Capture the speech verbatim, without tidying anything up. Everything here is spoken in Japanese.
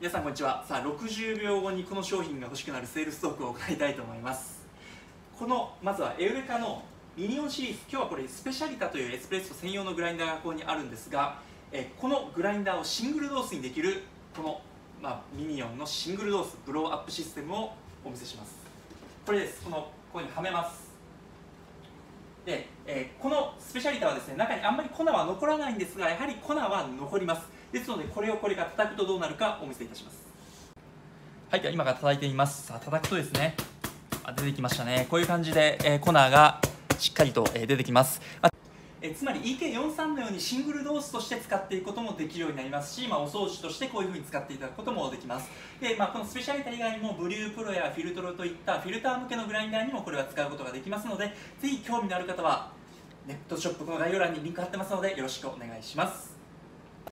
皆さんこんにちは。さあろくじゅうびょうごにこの商品が欲しくなるセールストークを行いたいと思います。このまずはエウレカのミニオンシリーズ、今日はこれスペシャリタというエスプレッソ専用のグラインダーがここにあるんですが、えこのグラインダーをシングルドースにできるこの、まあ、ミニオンのシングルドースブローアップシステムをお見せします。これです。このここにはめます。で、えー、このスペシャリタはですね、中にあんまり粉は残らないんですが、やはり粉は残ります。ですのでこれをこれが叩くとどうなるかお見せいたします。はい、では今から叩いてみます。さあ叩くとですね、あ出てきましたね。こういう感じで、えー、粉がしっかりと、えー、出てきます。えー、つまり イーケーよんじゅうさん のようにシングルドースとして使っていくこともできるようになりますし、まあ、お掃除としてこういうふうに使っていただくこともできます。で、まあ、このスペシャリタ以外にもブリュープロやフィルトロといったフィルター向けのグラインダーにもこれは使うことができますので、ぜひ興味のある方はネットショップの概要欄にリンク貼ってますのでよろしくお願いします。